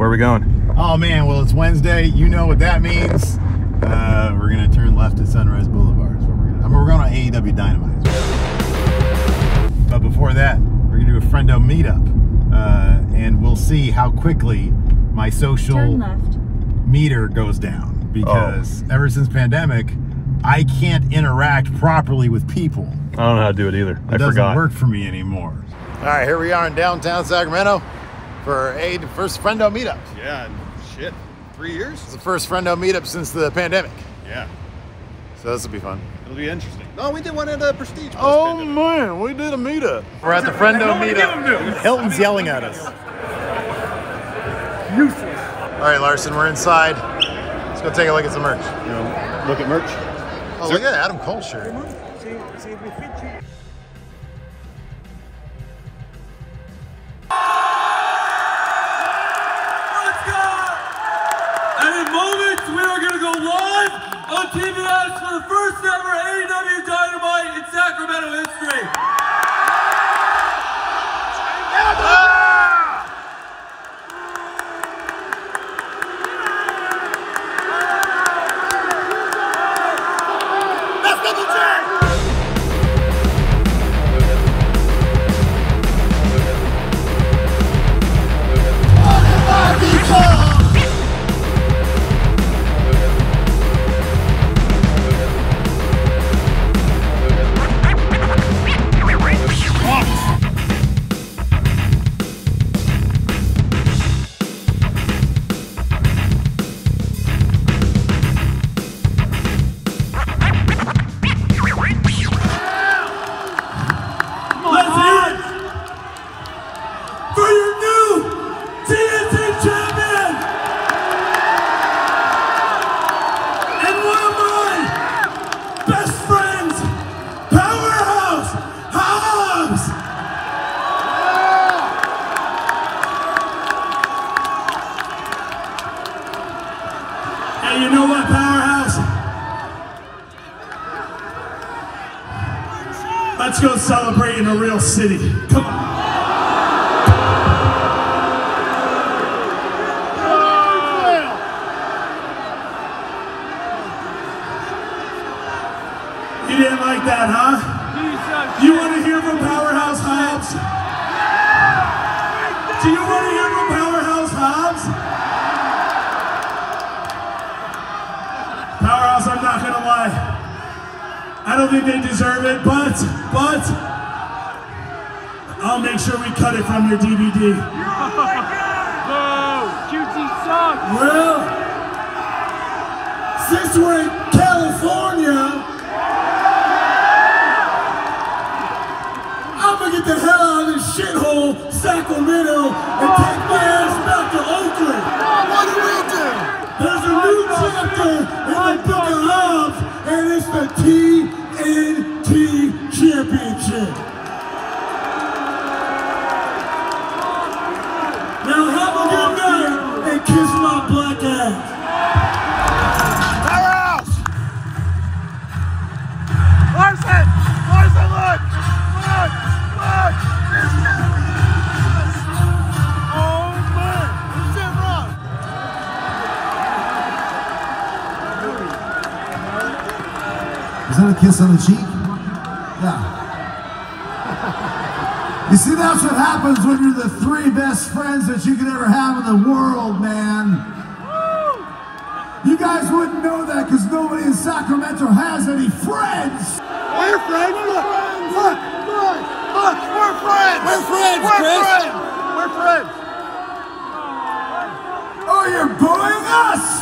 Where are we going? Oh man, well it's Wednesday. You know what that means. We're gonna turn left at Sunrise Boulevard. So we're going on AEW Dynamite. But before that, we're gonna do a friendo meetup, and we'll see how quickly my social meter goes down, because ever since pandemic, I can't interact properly with people. I don't know how to do it either. I forgot. It doesn't work for me anymore. All right, here we are in downtown Sacramento for the first friendo meetup. Yeah, shit, 3 years? It's the first friendo meetup since the pandemic. Yeah. So this will be fun. It'll be interesting. No, we did one at Prestige. Oh man, we did a meetup. We're at the friendo meetup. Hilton's yelling at us. Useless. All right, Larson, we're inside. Let's go take a look at some merch. You know, look at merch. Oh, look at Adam Cole shirt. And in moments, we are going to go live on TBS for the first ever AEW Dynamite in Sacramento history. You know what, Powerhouse? Let's go celebrate in a real city. Come on. You didn't like that, huh? You want to hear from Powerhouse Hobbs? Do you want to hear from Powerhouse Hobbs? Powerhouse, I'm not gonna lie, I don't think they deserve it, but I'll make sure we cut it from your DVD. Oh my God! No, QT sucks! Well, since we're in California, I'm gonna get the hell out of this shithole, Sacramento, and take my ass back to Oakland. What do we do? There's a new chapter in the book of love, and it's the TNT Championship. Now have a good night and kiss my black ass. Is that a kiss on the cheek? Yeah. You see, that's what happens when you're the three best friends that you could ever have in the world, man. You guys wouldn't know that because nobody in Sacramento has any friends. We're friends. Look, look, look, look. We're friends. We're friends, Chris. We're friends. Oh, you're booing us?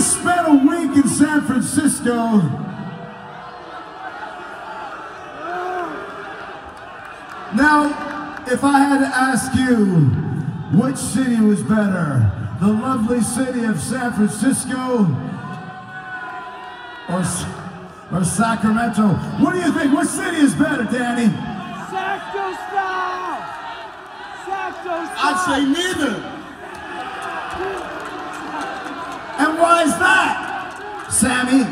Spent a week in San Francisco, now if I had to ask you which city was better, the lovely city of San Francisco or Sacramento, what do you think? Which city is better, Danny? Sacramento. I'd say neither. And why is that, Sammy?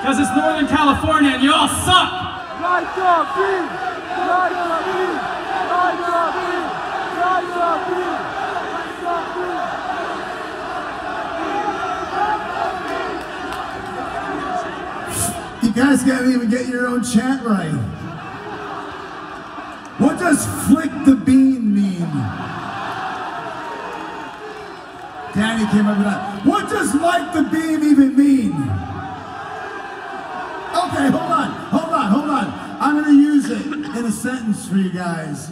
Because it's Northern California and y'all suck! You guys can't even get your own chat right. What does flick the bean mean? Danny came up with that. What does light the beam even mean? Okay, hold on, hold on, hold on. I'm gonna use it in a sentence for you guys.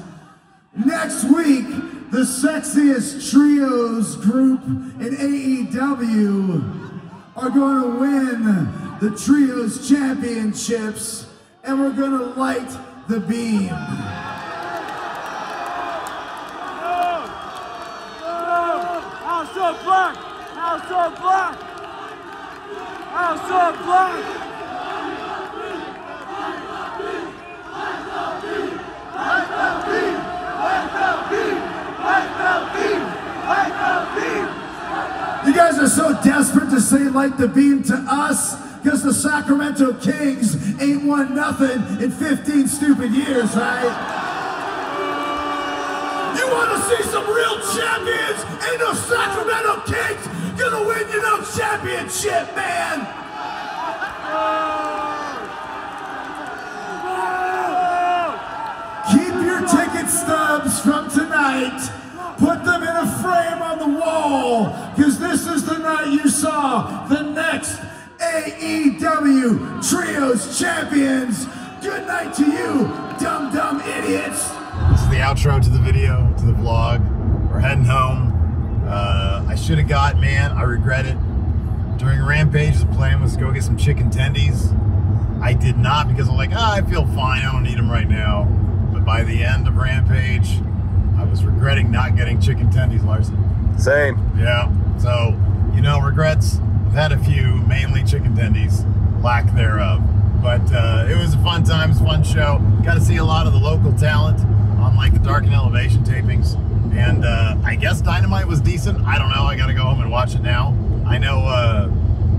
Next week, the sexiest trios group in AEW are gonna win the trios championships, and we're gonna light the beam. House of Black! House of Black! House of Black! You guys are so desperate to say light the beam to us because the Sacramento Kings ain't won nothing in 15 stupid years, right? You want to see some real champions? Ain't no Sacramento Kings gonna win your own championship, man! Ticket stubs from tonight, put them in a frame on the wall, because this is the night you saw the next AEW Trios Champions. Good night to you, dumb idiots. This is the outro to the video, to the vlog. We're heading home. I should have got, man, I regret it. During Rampage, the plan was to go get some chicken tendies. I did not, because I'm like, I feel fine, I don't need them right now. By the end of Rampage, I was regretting not getting chicken tendies, Larson. Same. Yeah. So, you know, regrets. I've had a few, mainly chicken tendies, lack thereof. But it was a fun time, it was a fun show. Got to see a lot of the local talent on like the Dark and Elevation tapings. And I guess Dynamite was decent. I don't know. I got to go home and watch it now. I know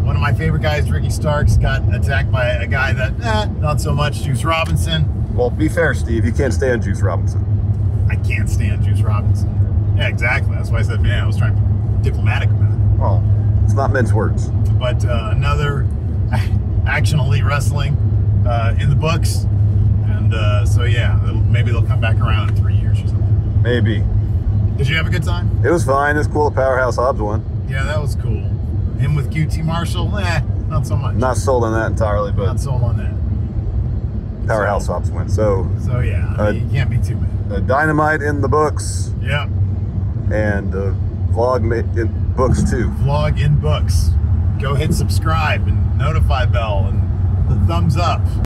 one of my favorite guys, Ricky Starks, got attacked by a guy that, not so much, Juice Robinson. Well, be fair, Steve, you can't stand Juice Robinson. I can't stand Juice Robinson. Yeah, exactly. That's why I said, man, I was trying to be diplomatic about it. Well, it's not men's words. But another Action Elite Wrestling in the books. And so, yeah, maybe they'll come back around in 3 years or something. Maybe. Did you have a good time? It was fine. It was cool. The Powerhouse Hobbs won. Yeah, that was cool. Him with QT Marshall, not so much. Not sold on that entirely, but. Not sold on that. Powerhouse Hobbs win, so yeah, I mean, you can't be too mad. Dynamite in the books. Yeah. And vlog in books too. Vlog in books. Go hit subscribe and notify bell and the thumbs up.